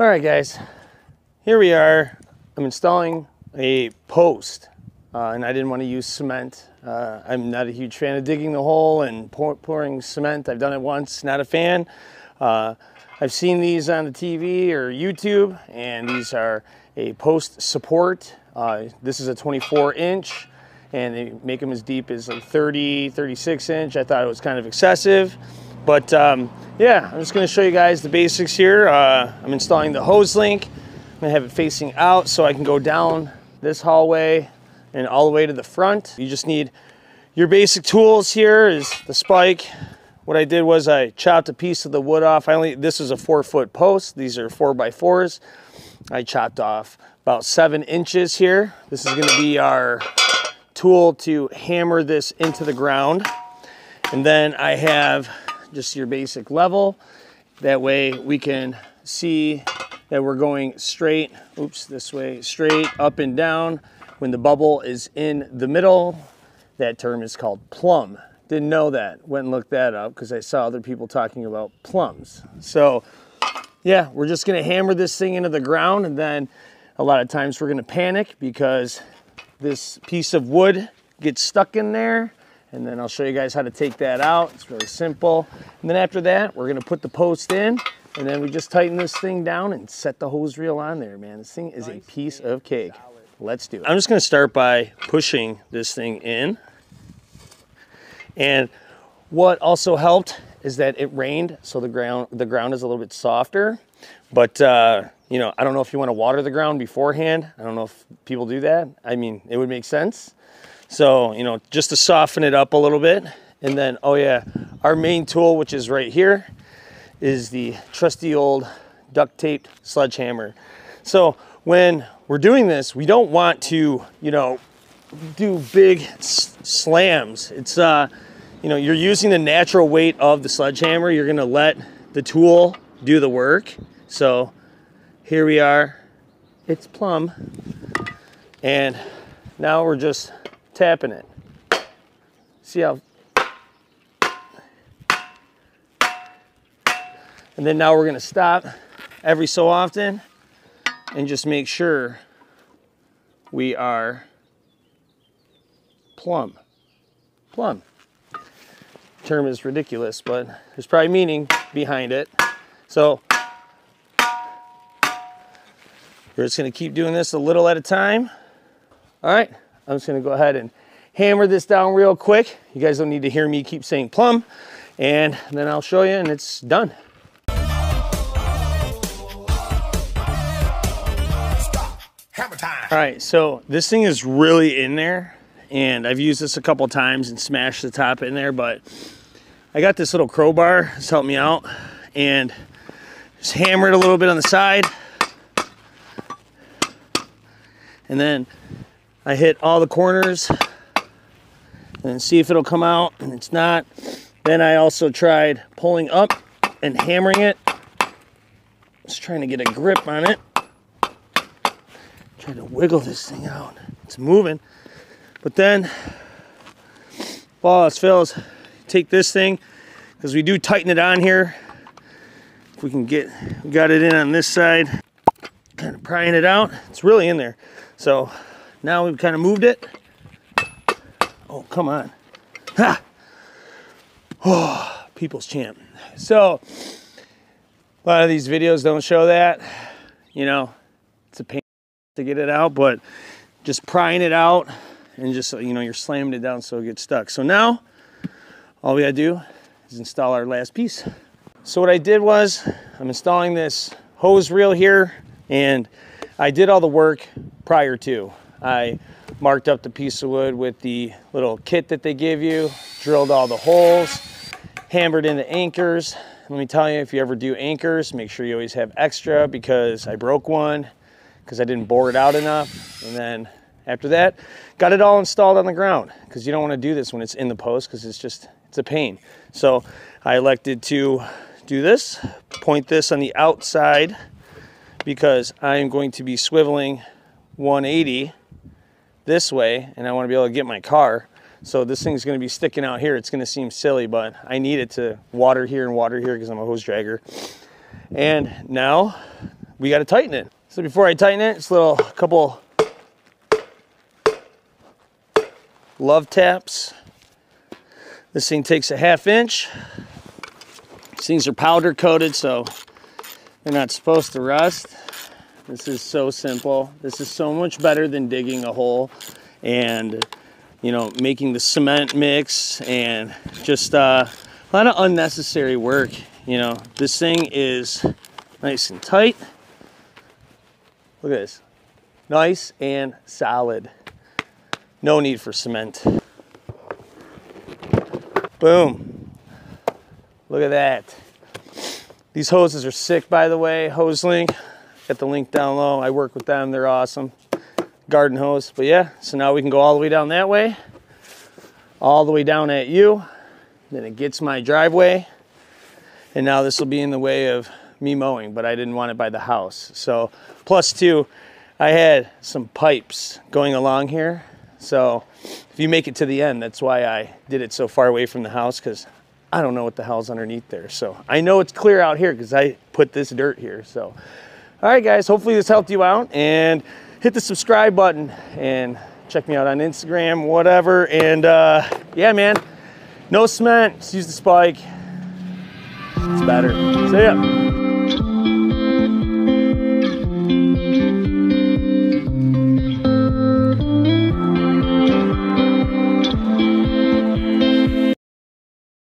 All right, guys, here we are. I'm installing a post and I didn't want to use cement. I'm not a huge fan of digging the hole and pouring cement. I've done it once, not a fan. I've seen these on the TV or YouTube, and these are a post support. This is a 24-inch, and they make them as deep as like 30, 36-inch. I thought it was kind of excessive. But yeah, I'm just going to show you guys the basics here. I'm installing the Hoselink. I'm going to have it facing out so I can go down this hallway and all the way to the front. You just need your basic tools. Here is the spike. What I did was I chopped a piece of the wood off. This is a 4-foot post. These are 4x4s. I chopped off about 7 inches here. This is going to be our tool to hammer this into the ground. And then I have just your basic level. That way we can see that we're going straight, oops, this way, straight up and down. When the bubble is in the middle, that term is called plumb. Didn't know that, went and looked that up because I saw other people talking about plums. So yeah, we're just gonna hammer this thing into the ground, and then a lot of times we're gonna panic because this piece of wood gets stuck in there. And then I'll show you guys how to take that out. It's really simple. And then after that, we're gonna put the post in, and then we just tighten this thing down and set the hose reel on there, man. This thing is a piece of cake. Let's do it. I'm just gonna start by pushing this thing in. And what also helped is that it rained, so the ground is a little bit softer. But you know, I don't know if you wanna water the ground beforehand. I don't know if people do that. I mean, it would make sense. So, you know, just to soften it up a little bit. And then, oh yeah, our main tool, which is right here, is the trusty old duct taped sledgehammer. So when we're doing this, we don't want to, you know, do big slams. It's, you know, you're using the natural weight of the sledgehammer. You're gonna let the tool do the work. So here we are, it's plumb. And now we're just tapping it. See how? And then now we're gonna stop every so often and just make sure we are plumb. Plumb. Term is ridiculous, but there's probably meaning behind it. So we're just gonna keep doing this a little at a time. All right. I'm just gonna go ahead and hammer this down real quick. You guys don't need to hear me keep saying plumb, and then I'll show you and it's done. Stop. Hammer time. All right, so this thing is really in there, and I've used this a couple times and smashed the top in there, but I got this little crowbar. It's helped me out, and just hammer it a little bit on the side, and then I hit all the corners and see if it'll come out, and it's not. Then I also tried pulling up and hammering it. Just trying to get a grip on it. Trying to wiggle this thing out. It's moving. But then, while this fails, take this thing, because we do tighten it on here. If we can get, we got it in on this side. Kind of prying it out. It's really in there. So now we've kind of moved it. Oh, come on. Ha! Oh, people's champ. So, a lot of these videos don't show that. You know, it's a pain to get it out, but just prying it out and just, you know, you're slamming it down so it gets stuck. So now, all we gotta do is install our last piece. So what I did was, I'm installing this hose reel here, and I did all the work prior to. I marked up the piece of wood with the little kit that they give you, drilled all the holes, hammered in the anchors. Let me tell you, if you ever do anchors, make sure you always have extra, because I broke one because I didn't bore it out enough. And then after that, got it all installed on the ground, because you don't want to do this when it's in the post, because it's just, it's a pain. So I elected to do this, point this on the outside, because I am going to be swiveling 180 this way, and I want to be able to get my car. So this thing's going to be sticking out here. It's going to seem silly, but I need it to water here and water here because I'm a hose dragger. And now we got to tighten it. So before I tighten it, just a couple love taps. This thing takes a 1/2 inch. These things are powder coated, so they're not supposed to rust. This is so simple. This is so much better than digging a hole and, you know, making the cement mix and just a lot of unnecessary work. You know, this thing is nice and tight. Look at this, nice and solid. No need for cement. Boom, look at that. These hoses are sick, by the way, Hoselink. Got the link down low. I work with them, they're awesome. Garden hose, but yeah, so now we can go all the way down that way, all the way down at you, then it gets my driveway, and now this will be in the way of me mowing, but I didn't want it by the house. So plus two, I had some pipes going along here. So if you make it to the end, that's why I did it so far away from the house, because I don't know what the hell's underneath there. So I know it's clear out here because I put this dirt here. So all right, guys, hopefully this helped you out, and hit the subscribe button and check me out on Instagram, whatever. And yeah, man, no cement, just use the spike. It's better. See ya.